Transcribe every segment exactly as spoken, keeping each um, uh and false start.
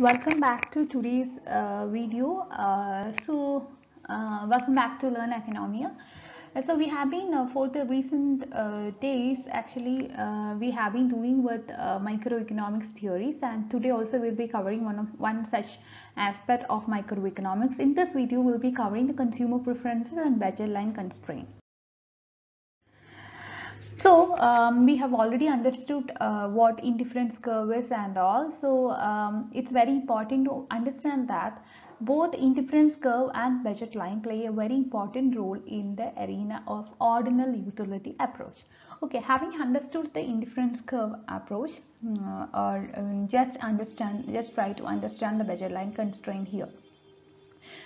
Welcome back to today's uh, video. Uh, so, uh, welcome back to Learn Oikonomia. So, we have been uh, for the recent uh, days actually uh, we have been doing with uh, microeconomics theories, and today also we'll be covering one of one such aspect of microeconomics. In this video, we'll be covering the consumer preferences and budget line constraint. So um, we have already understood uh, what indifference curve is and all. So um, it's very important to understand that both indifference curve and budget line play a very important role in the arena of ordinal utility approach. Okay, having understood the indifference curve approach, uh, or um, just understand, just try to understand the budget line constraint here.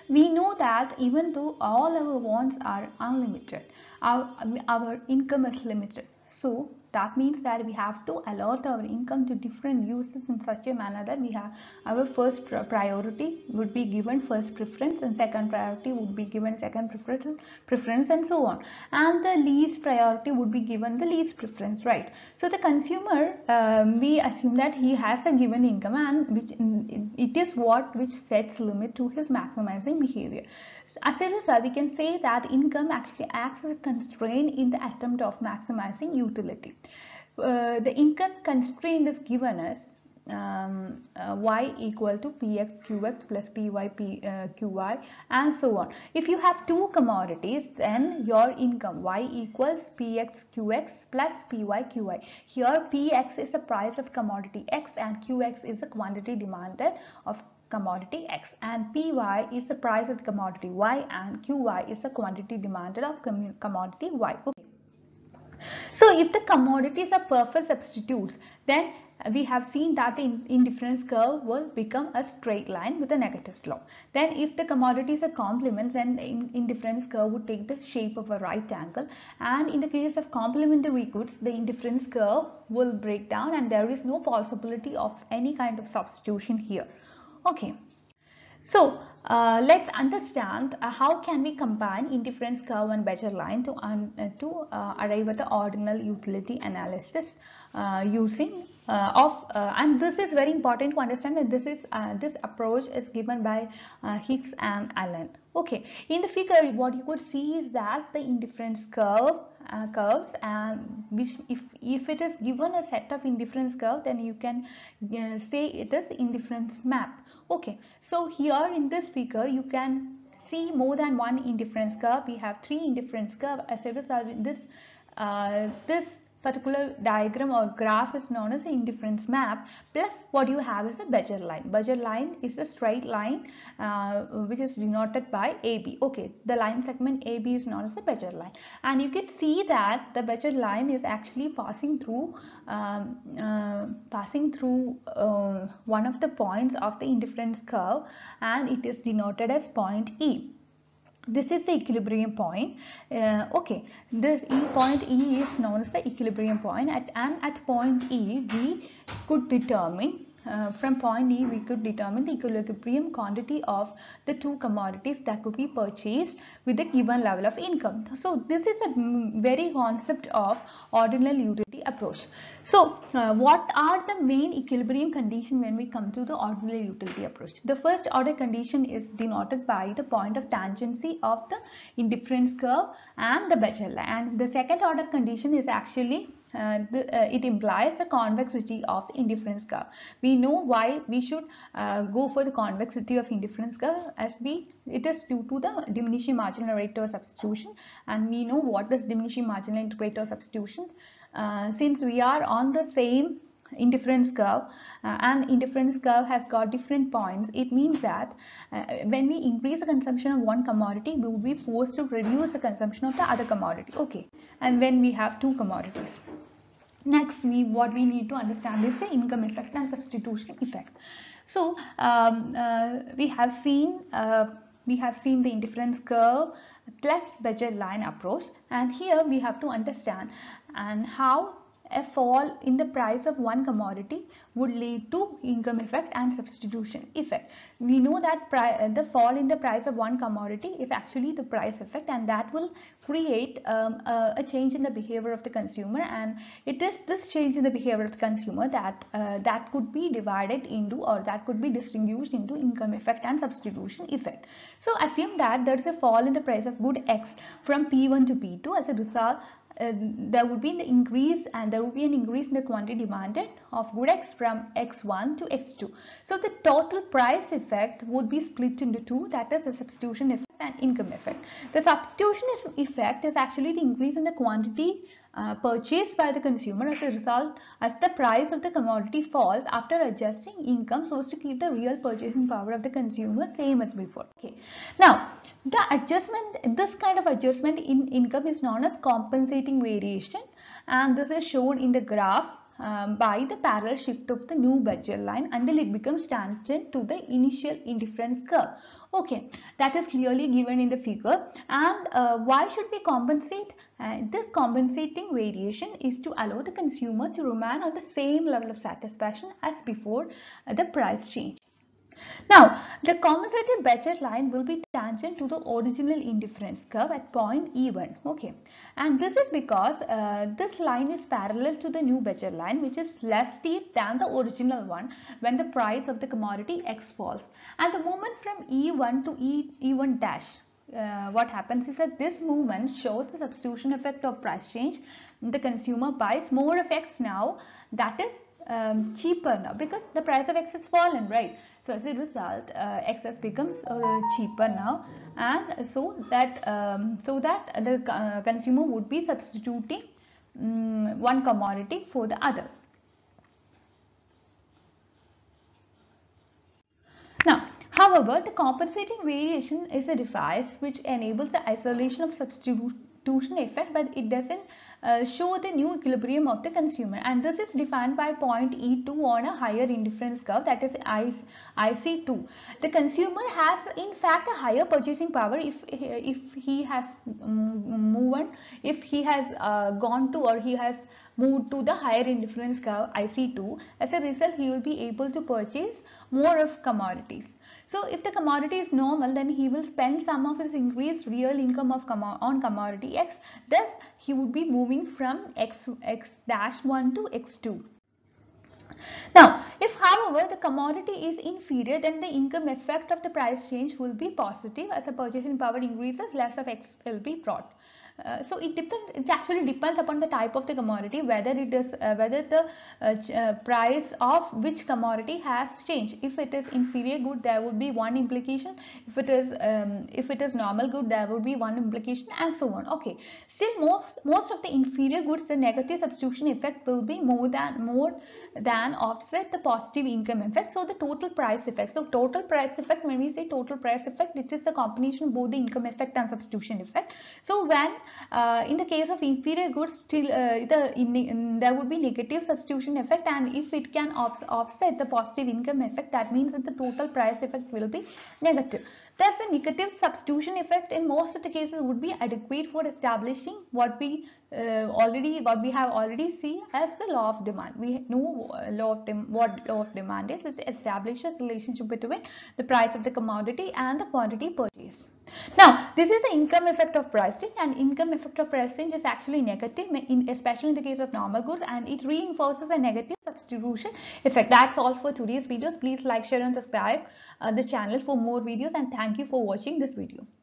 We know that even though all our wants are unlimited, our, our income is limited. So that means that we have to allot our income to different uses in such a manner that we have our first priority would be given first preference, and second priority would be given second preference, preference and so on. And the least priority would be given the least preference, right? So the consumer, um, we assume that he has a given income, and which it is what which sets limit to his maximizing behavior. As a result, we can say that income actually acts as a constraint in the attempt of maximizing utility. Uh, the income constraint is given as um, uh, y equal to px qx plus py p, uh, qy and so on. If you have two commodities, then your income y equals px qx plus py qy. Here px is the price of commodity x and qx is the quantity demanded of commodity x, and py is the price of the commodity y, and qy is the quantity demanded of commodity y. Okay. So if the commodities are perfect substitutes, then we have seen that the indifference curve will become a straight line with a negative slope. Then if the commodities are complements, then the indifference curve would take the shape of a right angle. And in the case of complementary goods, the indifference curve will break down and there is no possibility of any kind of substitution here. Okay, so uh, let's understand uh, how can we combine indifference curve and budget line to, um, uh, to uh, arrive at the ordinal utility analysis uh, using uh, of uh, and this is very important to understand that this is uh, this approach is given by uh, Hicks and Allen. Okay, in the figure what you could see is that the indifference curve uh, curves, and which if if it is given a set of indifference curve, then you can uh, say it is indifference map. Okay, so here in this figure you can see more than one indifference curve. We have three indifference curve. As a result, this uh, this particular diagram or graph is known as the indifference map. Plus what you have is a budget line. Budget line is a straight line uh, which is denoted by A B. Okay, the line segment A B is known as the budget line, and you can see that the budget line is actually passing through um, uh, passing through uh, one of the points of the indifference curve, and it is denoted as point E. This is the equilibrium point. Uh, okay, this E point E is known as the equilibrium point, at, and at point E we could determine uh, from point E we could determine the equilibrium quantity of the two commodities that could be purchased with a given level of income. So this is a very concept of ordinal utility approach. So uh, what are the main equilibrium condition when we come to the ordinal utility approach? The first order condition is denoted by the point of tangency of the indifference curve and the budget line, and the second order condition is actually Uh, the, uh, it implies the convexity of the indifference curve. We know why we should uh, go for the convexity of indifference curve, as we it is due to the diminishing marginal rate of substitution, and we know what is diminishing marginal rate of substitution. Uh, since we are on the same indifference curve uh, and indifference curve has got different points, it means that uh, when we increase the consumption of one commodity, we will be forced to reduce the consumption of the other commodity. Okay, and when we have two commodities. Next, we what we need to understand is the income effect and substitution effect. So um, uh, we have seen uh, we have seen the indifference curve plus budget line approach, and here we have to understand and how a fall in the price of one commodity would lead to income effect and substitution effect. We know that the fall in the price of one commodity is actually the price effect, and that will create um, a, a change in the behavior of the consumer, and it is this change in the behavior of the consumer that uh, that could be divided into, or that could be distinguished into, income effect and substitution effect. So assume that there is a fall in the price of good X from P one to P two. As a result, Uh, there would be an increase, and there would be an increase in the quantity demanded of good X from X one to X two. So the total price effect would be split into two, that is the substitution effect and income effect. The substitution effect is actually the increase in the quantity uh, purchased by the consumer as a result, as the price of the commodity falls after adjusting income so as to keep the real purchasing power of the consumer same as before. Okay. Now, the adjustment, this kind of adjustment in income is known as compensating variation, and this is shown in the graph um, by the parallel shift of the new budget line until it becomes tangent to the initial indifference curve. Okay, that is clearly given in the figure. And uh, why should we compensate? Uh, this compensating variation is to allow the consumer to remain on the same level of satisfaction as before uh, the price change. Now, the compensated budget line will be tangent to the original indifference curve at point E one. Okay, and this is because uh, this line is parallel to the new budget line, which is less steep than the original one when the price of the commodity X falls. And the movement from E one to E, E1 dash, uh, what happens is that this movement shows the substitution effect of price change. The consumer buys more of X now, that is Um, cheaper now, because the price of X has fallen, right? So as a result, uh, X has becomes uh, cheaper now, and so that um, so that the uh, consumer would be substituting um, one commodity for the other. Now, however, the compensating variation is a device which enables the isolation of substitution effect, but it doesn't uh, show the new equilibrium of the consumer, and this is defined by point E two on a higher indifference curve, that is I C two. The consumer has in fact a higher purchasing power if if he has moved, if he has uh, gone to, or he has moved to the higher indifference curve I C two. As a result, he will be able to purchase more of commodities. So if the commodity is normal, then he will spend some of his increased real income of commo on commodity X. Thus, he would be moving from X, X dash one to X two. Now, if however the commodity is inferior, then the income effect of the price change will be positive, as the purchasing power increases, less of X will be brought. Uh, so it depends. It actually depends upon the type of the commodity, whether it is uh, whether the uh, uh, price of which commodity has changed. If it is inferior good, there would be one implication. If it is um, if it is normal good, there would be one implication, and so on. Okay. Still, most most of the inferior goods, the negative substitution effect will be more than more than offset the positive income effect. So the total price effect. So total price effect. When we say total price effect, it is the combination of both the income effect and substitution effect. So when Uh, in the case of inferior goods, still uh, the in, in, there would be negative substitution effect, and if it can off, offset the positive income effect, that means that the total price effect will be negative. Thus, the negative substitution effect in most of the cases would be adequate for establishing what we uh, already what we have already seen as the law of demand. We know law of dem what law of demand is. It establishes relationship between the price of the commodity and the quantity purchased. Now, this is the income effect of price change, and income effect of price change is actually negative, in, especially in the case of normal goods, and it reinforces a negative substitution effect. That's all for today's videos. Please like, share and subscribe uh, the channel for more videos, and thank you for watching this video.